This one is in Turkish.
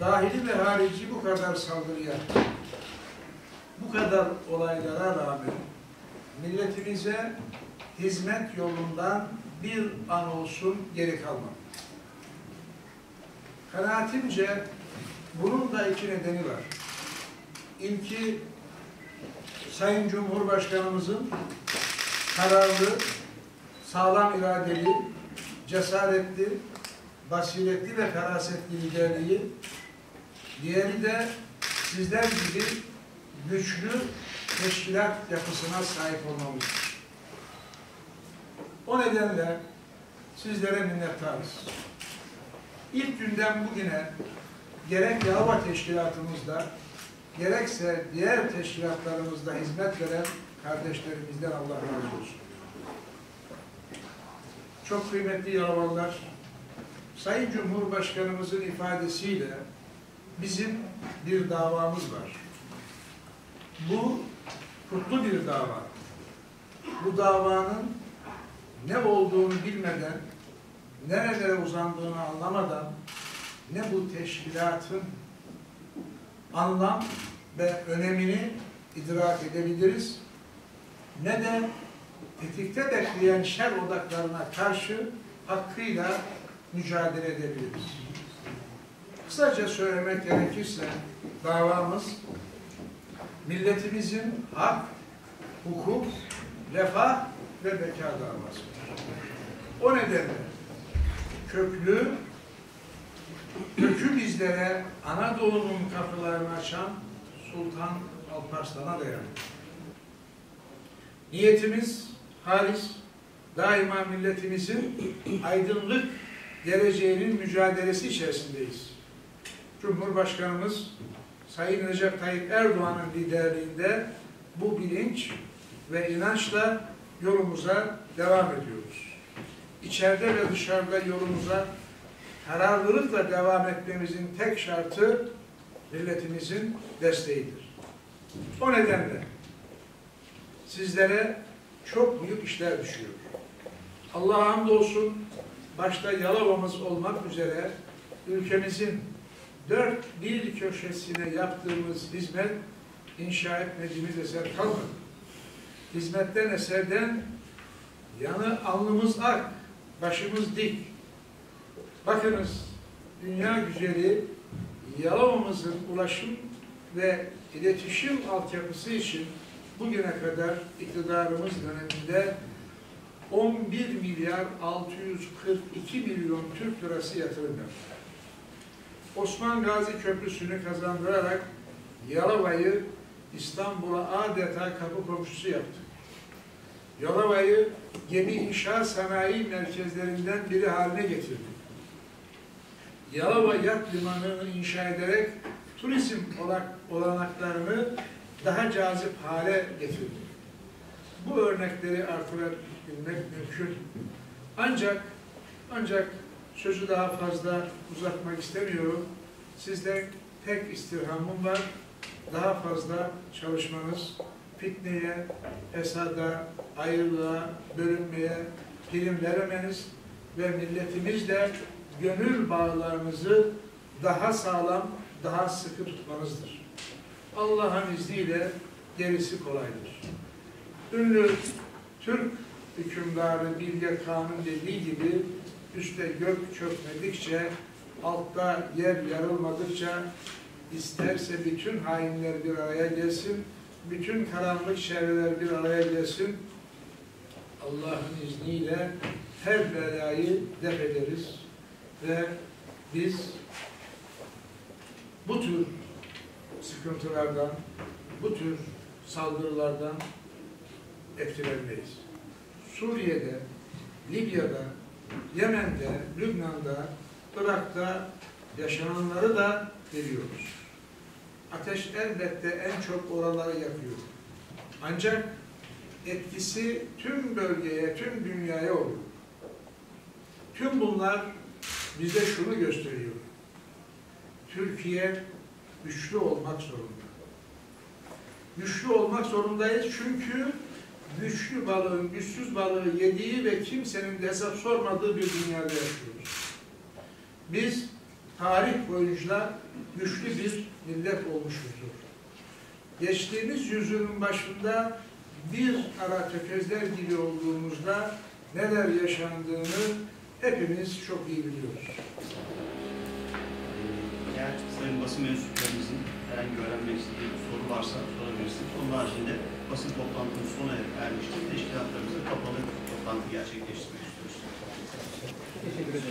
dahili ve harici bu kadar saldırıya, bu kadar olaylara rağmen milletimize hizmet yolundan bir an olsun geri kalmadı. Kanaatimce bunun da iki nedeni var. İlki Sayın Cumhurbaşkanımızın kararlı, sağlam iradeli, cesaretli, basiretli ve ferasetli liderliği, diğeri de sizler gibi güçlü teşkilat yapısına sahip olmamız. O nedenle sizlere minnettarız. İlk günden bugüne gerek Yalova teşkilatımızda, gerekse diğer teşkilatlarımızda hizmet veren kardeşlerimizden Allah razı olsun. Çok kıymetli Yalovalılar, Sayın Cumhurbaşkanımızın ifadesiyle bizim bir davamız var. Bu kutlu bir dava. Bu davanın ne olduğunu bilmeden, nerelere uzandığını anlamadan, ne bu teşkilatın anlam ve önemini idrak edebiliriz, ne de tetikte bekleyen şer odaklarına karşı hakkıyla mücadele edebiliriz. Kısaca söylemek gerekirse davamız, milletimizin hak, hukuk, refah ve beka davasıdır. O nedenle köklü, kökü bizlere, Anadolu'nun kapılarını açan Sultan Alparslan'a dayanır. Niyetimiz halis, daima milletimizin aydınlık geleceğinin mücadelesi içerisindeyiz. Cumhurbaşkanımız Sayın Recep Tayyip Erdoğan'ın liderliğinde bu bilinç ve inançla yolumuza devam ediyoruz. İçeride ve dışarıda yolumuza kararlılıkla devam etmemizin tek şartı milletimizin desteğidir. O nedenle sizlere çok büyük işler düşüyor. Allah'a hamdolsun, başta Yalova'mız olmak üzere ülkemizin dört bir köşesine yaptığımız hizmet, inşa etmediğimiz eser kalmadı. Hizmetten, eserden yanı alnımız ak, başımız dik. Bakınız, dünya güzeli Yalova'mızın ulaşım ve iletişim altyapısı için bugüne kadar iktidarımız döneminde 11.642.000.000 Türk lirası yatırım yaptı. Osman Gazi Köprüsü'nü kazandırarak Yalova'yı İstanbul'a adeta kapı komşusu yaptık. Yalova'yı gemi inşaat sanayi merkezlerinden biri haline getirdik. Yalova Yat Limanı'nı inşa ederek turizm olanaklarını daha cazip hale getirdi. Bu örnekleri artırabilmek mümkün. Ancak sözü daha fazla uzatmak istemiyorum. Sizden tek istirhamım var. Daha fazla çalışmanız fitneye, fesada, ayrılığa, bölünmeye prim veremeniz ve milletimizle gönül bağlarınızı daha sağlam, daha sıkı tutmanızdır. Allah'ın izniyle gerisi kolaydır. Ünlü Türk hükümdarı Bilge Kanun dediği gibi üstte gök çökmedikçe, altta yer yarılmadıkça, isterse bütün hainler bir araya gelsin, bütün karanlık çevreler bir araya gelsin, Allah'ın izniyle her belayı def ederiz. Ve biz bu tür sıkıntılardan, bu tür saldırılardan etkilenmeyiz. Suriye'de, Libya'da, Yemen'de, Lübnan'da, Irak'ta yaşananları da biliyoruz. Ateş elbette en çok oraları yakıyor. Ancak etkisi tüm bölgeye, tüm dünyaya oluyor. Tüm bunlar bize şunu gösteriyor. Türkiye güçlü olmak zorunda. Güçlü olmak zorundayız çünkü güçlü balığın, güçsüz balığı yediği ve kimsenin de hesap sormadığı bir dünyada yaşıyoruz. Biz tarih boyunca güçlü bir millet olmuşuzdur. Geçtiğimiz yüzyılın başında bir ara tökezler gibi olduğumuzda neler yaşandığını hepimiz çok iyi biliyoruz. Eğer sayın basın mensuplarımızın herhangi öğrenmek istediği bir soru varsa sorabilirsiniz. Onun haricinde basın toplantımız sona ermiştir. Teşkilatlarımıza kapalı toplantı gerçekleştirmek istiyoruz. Teşekkür ederim.